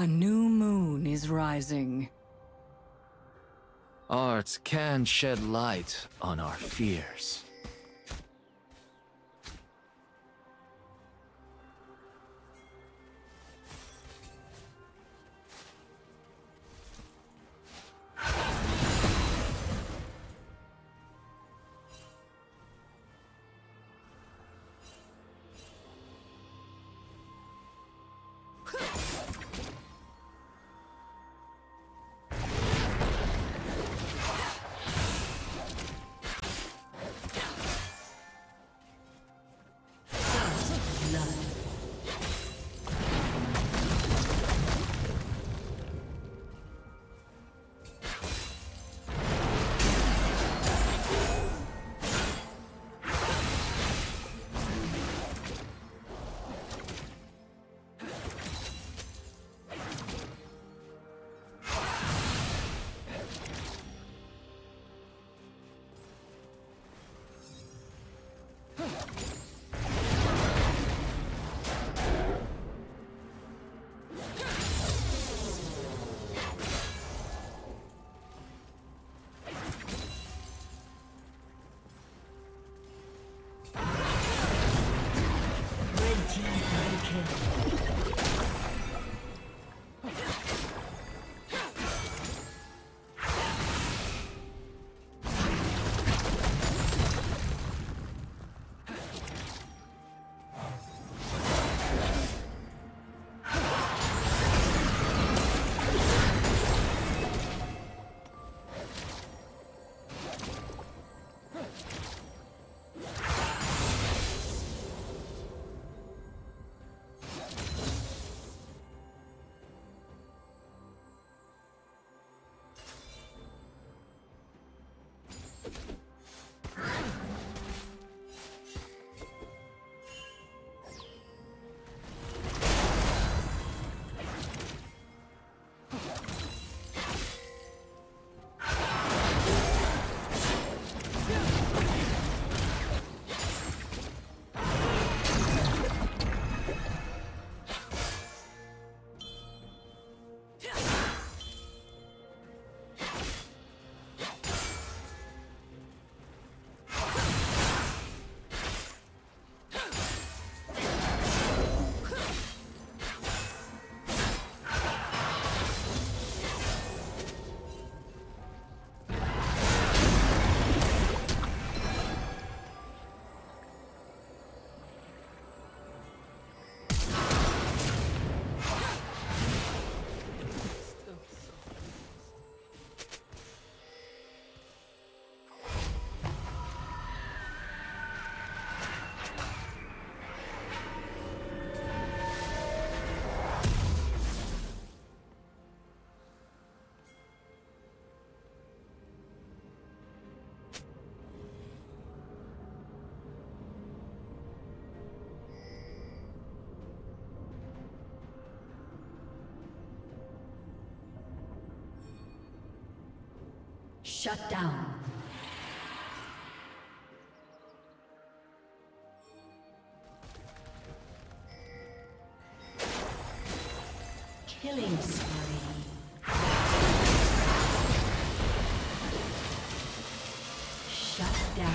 A new moon is rising. Art can shed light on our fears. Shut down. Killing spree. Shut down.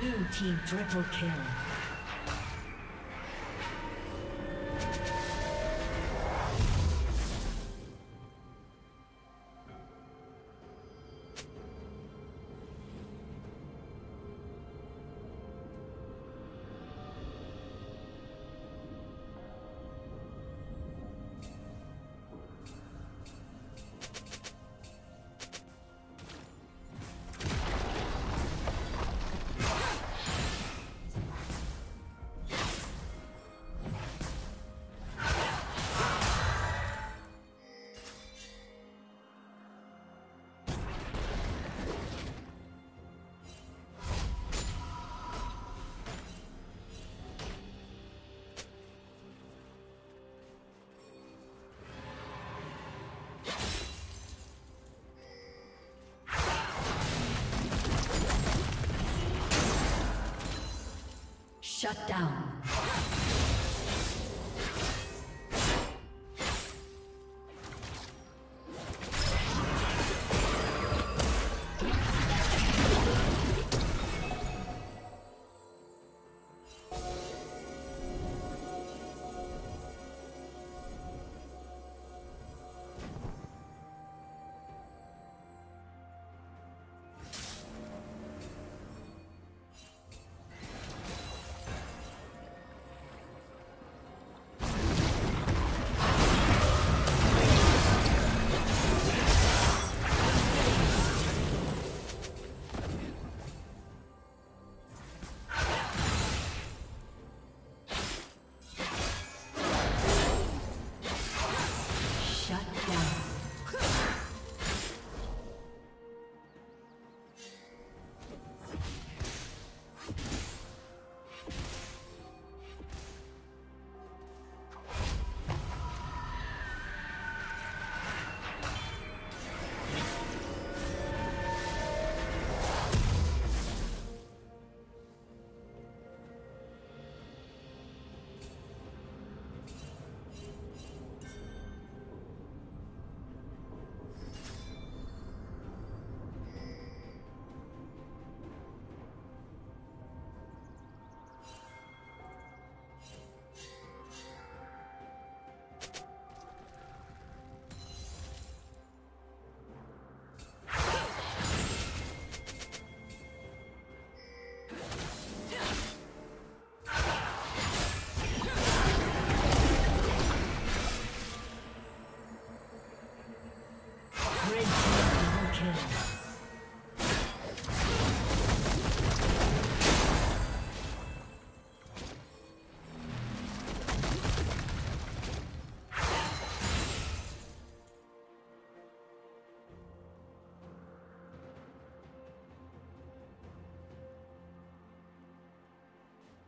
Blue team triple kill. Shut down.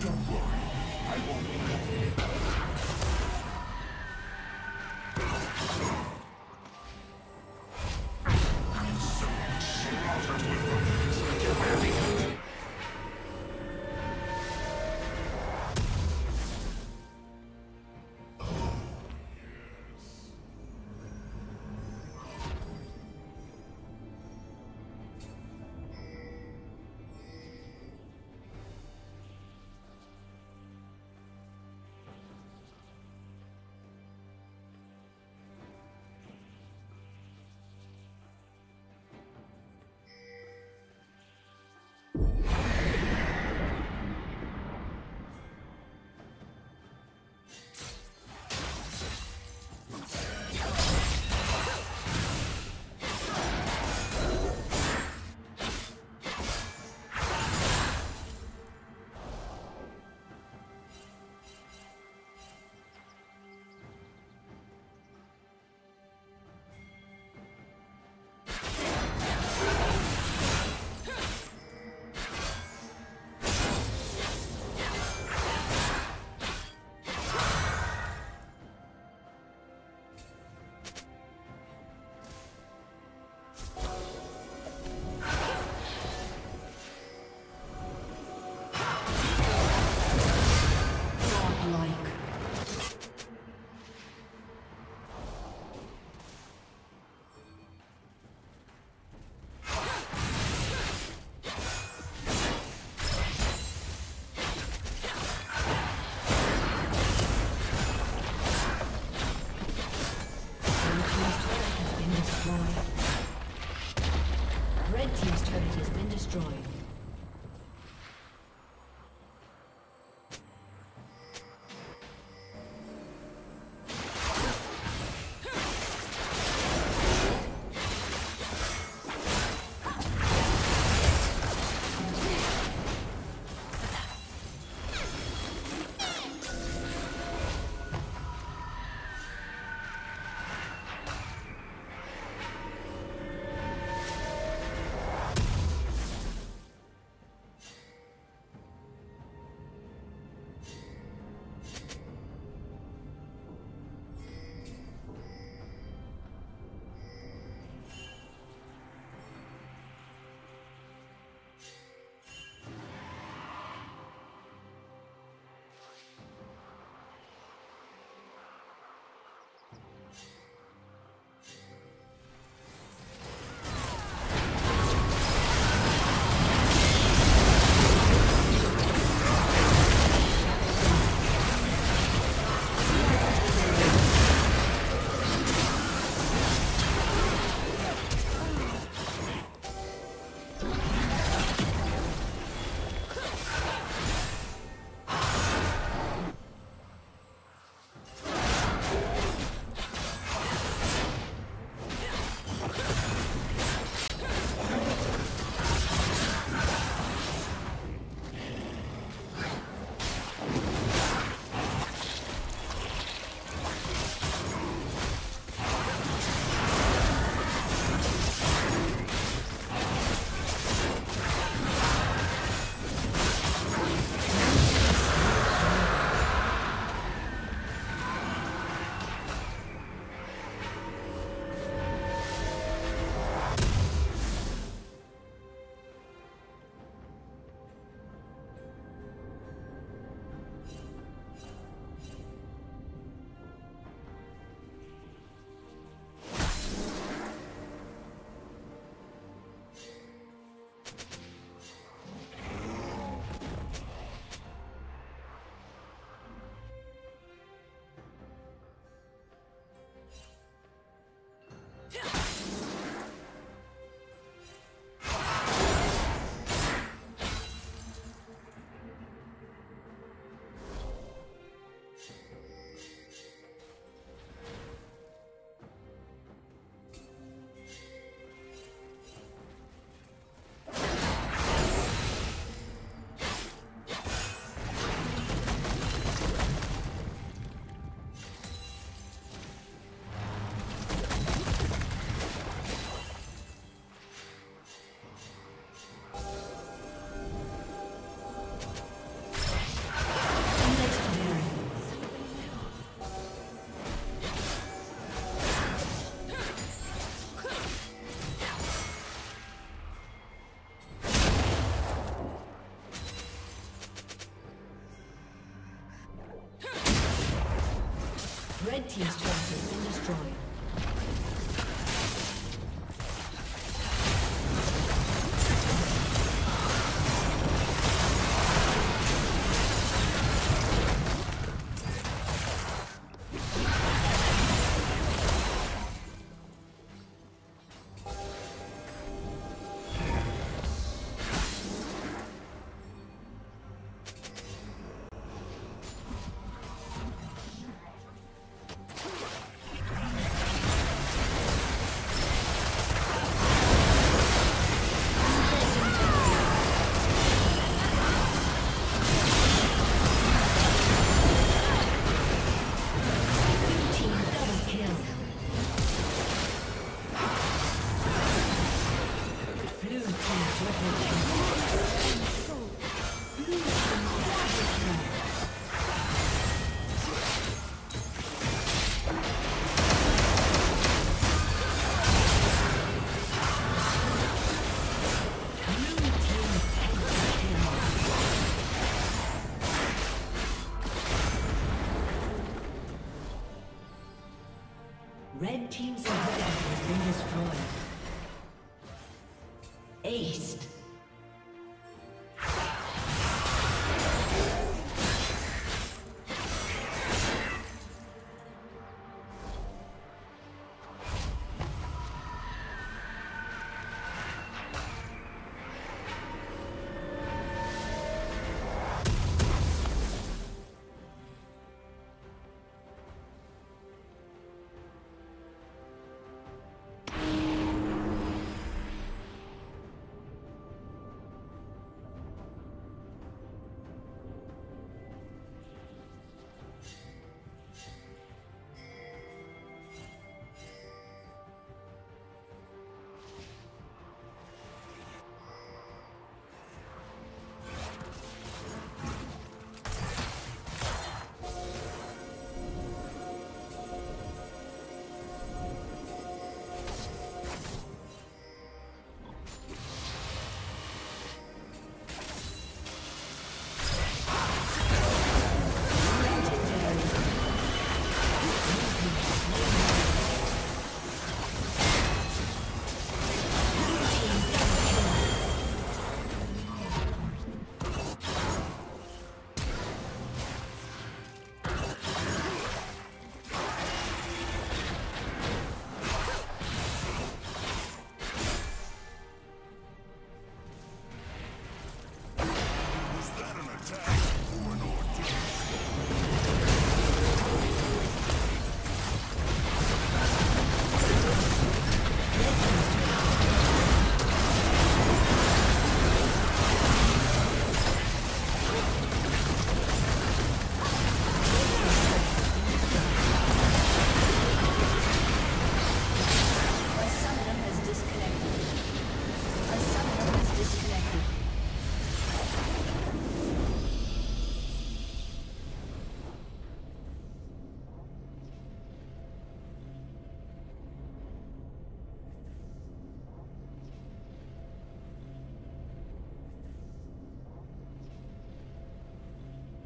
Don't worry, I won't be. I'm so shit out of here. team's turret has been destroyed. Red team's turret has been destroyed. Thank you.